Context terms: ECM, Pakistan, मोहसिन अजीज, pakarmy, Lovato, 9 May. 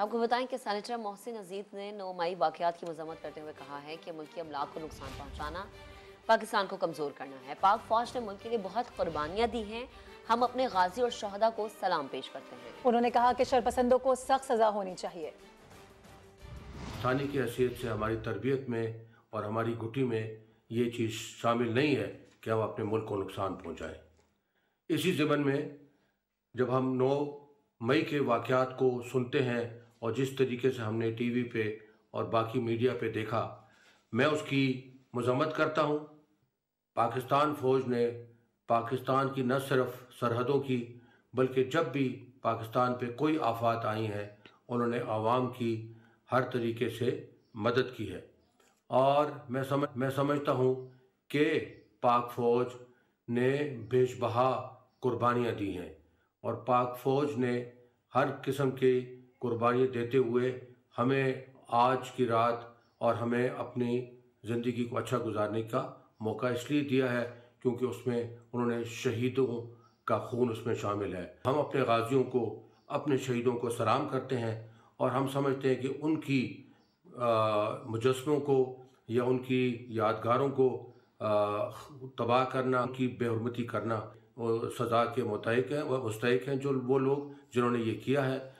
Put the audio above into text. आपको बताएं कि सैनेटर मोहसिन अजीज ने 9 मई वाक़ियात की मजम्मत करते हुए कहा है कि मुल्की अमलाक को नुकसान पहुँचाना पाकिस्तान को कमज़ोर करना है। पाक फौज ने मुल्क के लिए बहुत कुर्बानियाँ दी हैं, हम अपने गाजी और शहदा को सलाम पेश करते हैं। उन्होंने कहा कि शरपसंदों को सख्त सज़ा होनी चाहिए। थाने की हैसियत से हमारी तरबियत में और हमारी गुटी में ये चीज़ शामिल नहीं है कि हम अपने मुल्क को नुकसान पहुँचाएँ। इसी ज़िमन में जब हम 9 मई के वाक़यात को सुनते हैं और जिस तरीके से हमने टीवी पे और बाकी मीडिया पे देखा, मैं उसकी मजम्मत करता हूँ। पाकिस्तान फ़ौज ने पाकिस्तान की न सिर्फ सरहदों की बल्कि जब भी पाकिस्तान पे कोई आफात आई हैं उन्होंने आवाम की हर तरीके से मदद की है। और मैं समझता हूँ कि पाक फ़ौज ने बेशबहा कुर्बानियाँ दी हैं और पाक फ़ौज ने हर किस्म की कुर्बानियाँ देते हुए हमें आज की रात और हमें अपनी ज़िंदगी को अच्छा गुजारने का मौका इसलिए दिया है क्योंकि उसमें उन्होंने शहीदों का खून उसमें शामिल है। हम अपने गाज़ियों को, अपने शहीदों को सलाम करते हैं और हम समझते हैं कि उनकी मुजस्मों को या उनकी यादगारों को तबाह करना, उनकी बेहरमती करना सज़ा के मुस्तहक़ हैं जो वो लोग जिन्होंने ये किया है।